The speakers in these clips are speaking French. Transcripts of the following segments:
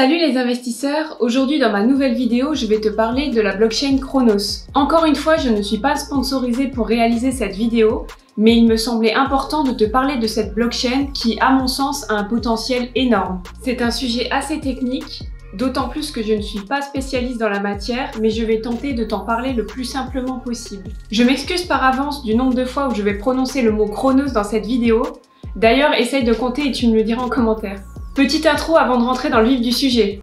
Salut les investisseurs, aujourd'hui dans ma nouvelle vidéo, je vais te parler de la blockchain Cronos. Encore une fois, je ne suis pas sponsorisée pour réaliser cette vidéo, mais il me semblait important de te parler de cette blockchain qui, à mon sens, a un potentiel énorme. C'est un sujet assez technique, d'autant plus que je ne suis pas spécialiste dans la matière, mais je vais tenter de t'en parler le plus simplement possible. Je m'excuse par avance du nombre de fois où je vais prononcer le mot Cronos dans cette vidéo. D'ailleurs, essaye de compter et tu me le diras en commentaire. Petite intro avant de rentrer dans le vif du sujet.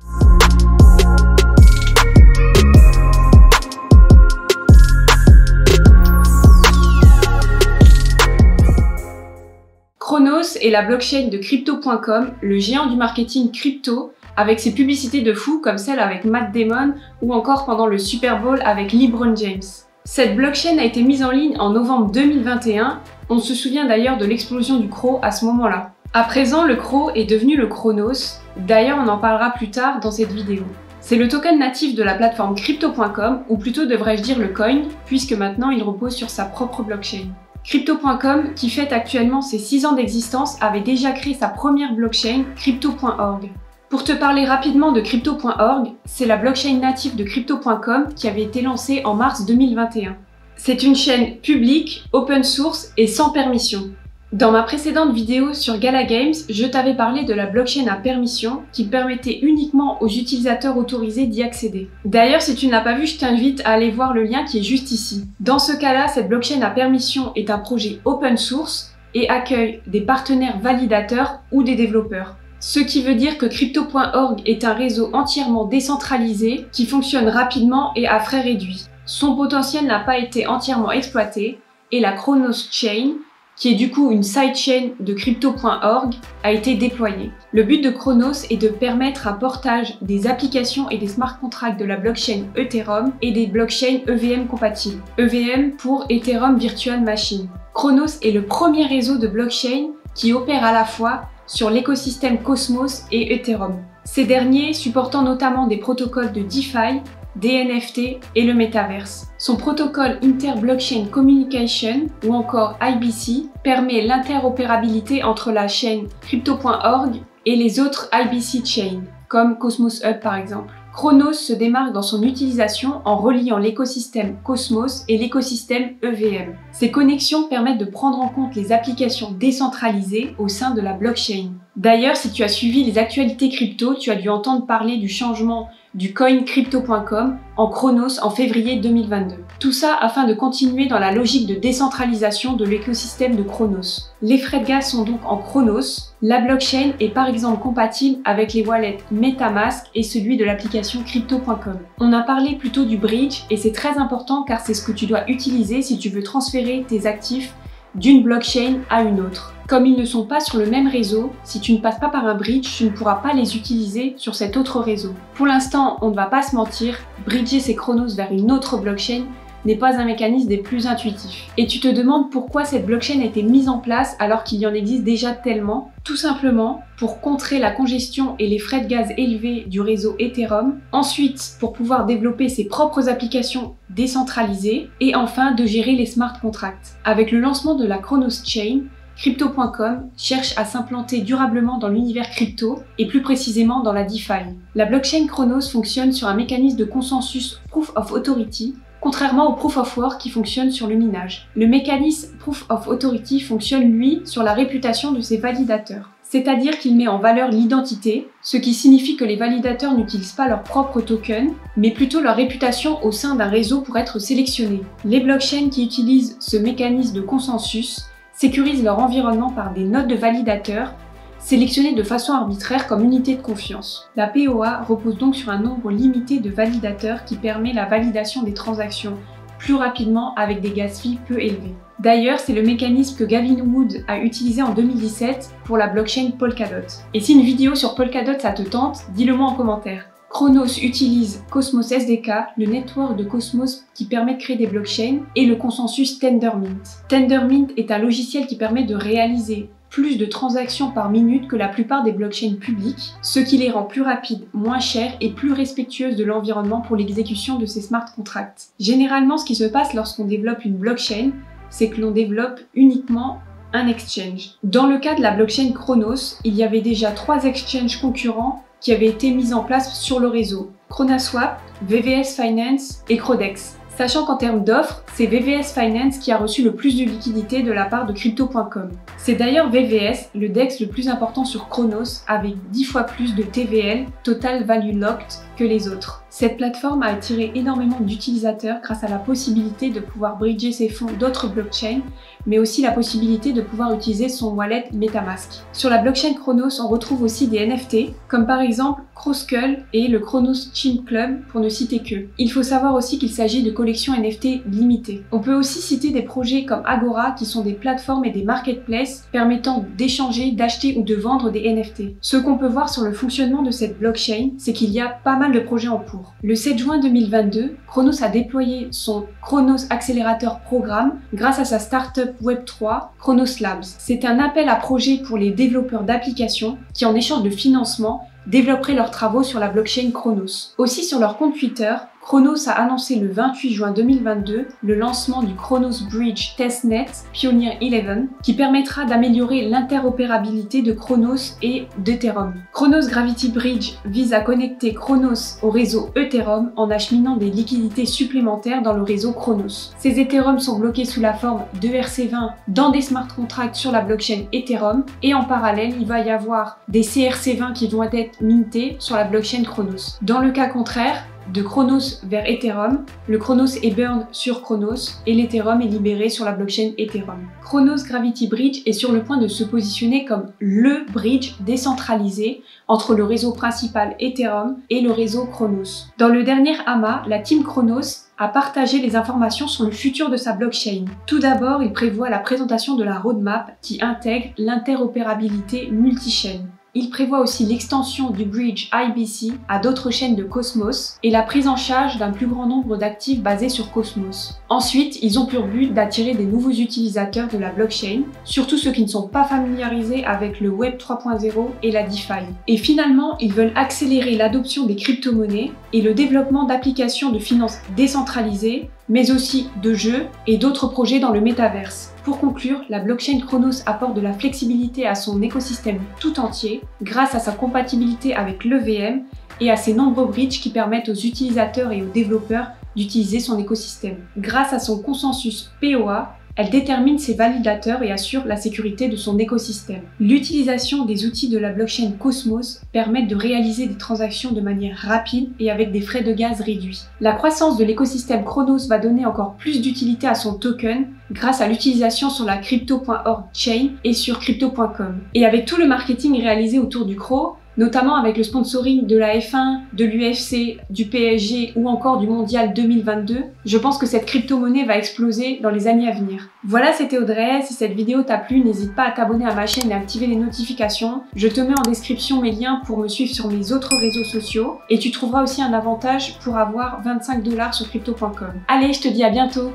Cronos est la blockchain de Crypto.com, le géant du marketing crypto, avec ses publicités de fou comme celle avec Matt Damon ou encore pendant le Super Bowl avec LeBron James. Cette blockchain a été mise en ligne en novembre 2021, on se souvient d'ailleurs de l'explosion du CRO à ce moment-là. À présent, le CRO est devenu le Cronos, d'ailleurs on en parlera plus tard dans cette vidéo. C'est le token natif de la plateforme Crypto.com, ou plutôt devrais-je dire le coin, puisque maintenant il repose sur sa propre blockchain. Crypto.com, qui fête actuellement ses 6 ans d'existence, avait déjà créé sa première blockchain, Crypto.org. Pour te parler rapidement de Crypto.org, c'est la blockchain native de Crypto.com qui avait été lancée en mars 2021. C'est une chaîne publique, open source et sans permission. Dans ma précédente vidéo sur Gala Games, je t'avais parlé de la blockchain à permission qui permettait uniquement aux utilisateurs autorisés d'y accéder. D'ailleurs, si tu ne l'as pas vu, je t'invite à aller voir le lien qui est juste ici. Dans ce cas-là, cette blockchain à permission est un projet open source et accueille des partenaires validateurs ou des développeurs. Ce qui veut dire que Crypto.org est un réseau entièrement décentralisé qui fonctionne rapidement et à frais réduits. Son potentiel n'a pas été entièrement exploité et la Cronos Chain, qui est du coup une sidechain de Crypto.org, a été déployée. Le but de Cronos est de permettre un portage des applications et des smart contracts de la blockchain Ethereum et des blockchains EVM compatibles. EVM pour Ethereum Virtual Machine. Cronos est le premier réseau de blockchain qui opère à la fois sur l'écosystème Cosmos et Ethereum. Ces derniers supportant notamment des protocoles de DeFi, DNFT et le Metaverse. Son protocole Inter-Blockchain Communication, ou encore IBC, permet l'interopérabilité entre la chaîne Crypto.org et les autres IBC chains, comme Cosmos Hub par exemple. Cronos se démarque dans son utilisation en reliant l'écosystème Cosmos et l'écosystème EVM. Ces connexions permettent de prendre en compte les applications décentralisées au sein de la blockchain. D'ailleurs, si tu as suivi les actualités crypto, tu as dû entendre parler du changement du coin Crypto.com en Cronos en février 2022. Tout ça afin de continuer dans la logique de décentralisation de l'écosystème de Cronos. Les frais de gaz sont donc en Cronos. La blockchain est par exemple compatible avec les wallets MetaMask et celui de l'application Crypto.com. On a parlé plutôt du bridge et c'est très important car c'est ce que tu dois utiliser si tu veux transférer tes actifs d'une blockchain à une autre. Comme ils ne sont pas sur le même réseau, si tu ne passes pas par un bridge, tu ne pourras pas les utiliser sur cet autre réseau. Pour l'instant, on ne va pas se mentir, bridger ses Cronos vers une autre blockchain n'est pas un mécanisme des plus intuitifs. Et tu te demandes pourquoi cette blockchain a été mise en place alors qu'il y en existe déjà tellement. Tout simplement pour contrer la congestion et les frais de gaz élevés du réseau Ethereum, ensuite pour pouvoir développer ses propres applications décentralisées et enfin de gérer les smart contracts. Avec le lancement de la Cronos Chain, Crypto.com cherche à s'implanter durablement dans l'univers crypto et plus précisément dans la DeFi. La blockchain Cronos fonctionne sur un mécanisme de consensus Proof of Authority, contrairement au Proof of Work qui fonctionne sur le minage. Le mécanisme Proof of Authority fonctionne, lui, sur la réputation de ses validateurs. C'est-à-dire qu'il met en valeur l'identité, ce qui signifie que les validateurs n'utilisent pas leur propre token, mais plutôt leur réputation au sein d'un réseau pour être sélectionnés. Les blockchains qui utilisent ce mécanisme de consensus sécurisent leur environnement par des notes de validateurs sélectionnées de façon arbitraire comme unité de confiance. La POA repose donc sur un nombre limité de validateurs qui permet la validation des transactions plus rapidement avec des gas fees peu élevés. D'ailleurs, c'est le mécanisme que Gavin Wood a utilisé en 2017 pour la blockchain Polkadot. Et si une vidéo sur Polkadot ça te tente, dis-le moi en commentaire. Cronos utilise Cosmos SDK, le network de Cosmos qui permet de créer des blockchains, et le consensus Tendermint. Tendermint est un logiciel qui permet de réaliser plus de transactions par minute que la plupart des blockchains publiques, ce qui les rend plus rapides, moins chères et plus respectueuses de l'environnement pour l'exécution de ces smart contracts. Généralement, ce qui se passe lorsqu'on développe une blockchain, c'est que l'on développe uniquement un exchange. Dans le cas de la blockchain Cronos, il y avait déjà 3 exchanges concurrents qui avaient été mises en place sur le réseau, CronaSwap, VVS Finance et CroDex. Sachant qu'en termes d'offres, c'est VVS Finance qui a reçu le plus de liquidités de la part de Crypto.com. C'est d'ailleurs VVS, le DEX le plus important sur Cronos, avec 10 fois plus de TVL, Total Value Locked, que les autres. Cette plateforme a attiré énormément d'utilisateurs grâce à la possibilité de pouvoir bridger ses fonds d'autres blockchains, mais aussi la possibilité de pouvoir utiliser son wallet MetaMask. Sur la blockchain Cronos, on retrouve aussi des NFT, comme par exemple Croskull et le Cronos Chimp Club, pour ne citer que. Il faut savoir aussi qu'il s'agit de collections NFT limitées. On peut aussi citer des projets comme Agora, qui sont des plateformes et des marketplaces permettant d'échanger, d'acheter ou de vendre des NFT. Ce qu'on peut voir sur le fonctionnement de cette blockchain, c'est qu'il y a pas mal de projets en cours. Le 7 juin 2022, Cronos a déployé son Cronos Accélérateur Programme grâce à sa startup Web3, Cronos Labs. C'est un appel à projets pour les développeurs d'applications qui, en échange de financement, développeraient leurs travaux sur la blockchain Cronos. Aussi sur leur compte Twitter, Cronos a annoncé le 28 juin 2022 le lancement du Cronos Bridge Testnet Pioneer 11 qui permettra d'améliorer l'interopérabilité de Cronos et d'Ethereum. Cronos Gravity Bridge vise à connecter Cronos au réseau Ethereum en acheminant des liquidités supplémentaires dans le réseau Cronos. Ces Ethereum sont bloqués sous la forme de ERC20 dans des smart contracts sur la blockchain Ethereum et en parallèle, il va y avoir des CRC20 qui vont être mintés sur la blockchain Cronos. Dans le cas contraire, de Cronos vers Ethereum, le Cronos est burn sur Cronos et l'Ethereum est libéré sur la blockchain Ethereum. Cronos Gravity Bridge est sur le point de se positionner comme le bridge décentralisé entre le réseau principal Ethereum et le réseau Cronos. Dans le dernier AMA, la team Cronos a partagé les informations sur le futur de sa blockchain. Tout d'abord, il prévoit la présentation de la roadmap qui intègre l'interopérabilité multi-chain. Il prévoit aussi l'extension du bridge IBC à d'autres chaînes de Cosmos et la prise en charge d'un plus grand nombre d'actifs basés sur Cosmos. Ensuite, ils ont pour but d'attirer des nouveaux utilisateurs de la blockchain, surtout ceux qui ne sont pas familiarisés avec le Web 3.0 et la DeFi. Et finalement, ils veulent accélérer l'adoption des crypto-monnaies et le développement d'applications de finances décentralisées, mais aussi de jeux et d'autres projets dans le métaverse. Pour conclure, la blockchain Cronos apporte de la flexibilité à son écosystème tout entier grâce à sa compatibilité avec l'EVM et à ses nombreux bridges qui permettent aux utilisateurs et aux développeurs d'utiliser son écosystème. Grâce à son consensus POA, elle détermine ses validateurs et assure la sécurité de son écosystème. L'utilisation des outils de la blockchain Cosmos permet de réaliser des transactions de manière rapide et avec des frais de gaz réduits. La croissance de l'écosystème Cronos va donner encore plus d'utilité à son token grâce à l'utilisation sur la Crypto.org chain et sur Crypto.com. Et avec tout le marketing réalisé autour du Cro, notamment avec le sponsoring de la F1, de l'UFC, du PSG ou encore du Mondial 2022, je pense que cette crypto-monnaie va exploser dans les années à venir. Voilà, c'était Audrey. Si cette vidéo t'a plu, n'hésite pas à t'abonner à ma chaîne et à activer les notifications. Je te mets en description mes liens pour me suivre sur mes autres réseaux sociaux et tu trouveras aussi un avantage pour avoir 25 $ sur crypto.com. Allez, je te dis à bientôt!